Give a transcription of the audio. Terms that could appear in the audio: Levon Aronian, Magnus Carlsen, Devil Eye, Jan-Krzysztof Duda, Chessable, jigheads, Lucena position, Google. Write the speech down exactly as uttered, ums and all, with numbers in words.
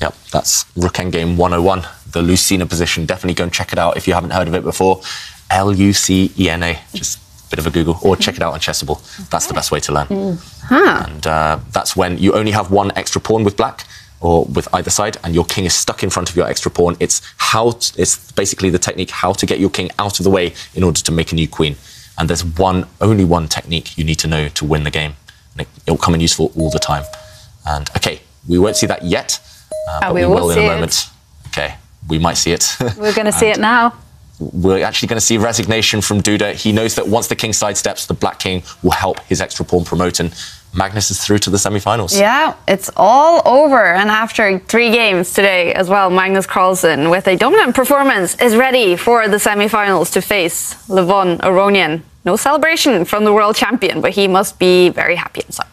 Yep, that's Rook Endgame one oh one, the Lucena position. Definitely go and check it out if you haven't heard of it before. L U C E N A, just a bit of a Google, or check it out on Chessable. Okay. That's the best way to learn. Mm-hmm. And uh, that's when you only have one extra pawn with black, or with either side, and your king is stuck in front of your extra pawn. It's how to, it's basically the technique how to get your king out of the way in order to make a new queen. And there's one, only one technique you need to know to win the game. And it, it'll come in useful all the time. And okay, we won't see that yet, uh, but we, we will, will in a moment. It. Okay, we might see it. We're going to see it now. We're actually going to see resignation from Duda. He knows that once the king sidesteps, the black king will help his extra pawn promote, and Magnus is through to the semi-finals. Yeah, it's all over. And after three games today as well, Magnus Carlsen, with a dominant performance, is ready for the semi-finals to face Levon Aronian. No celebration from the world champion, but he must be very happy inside.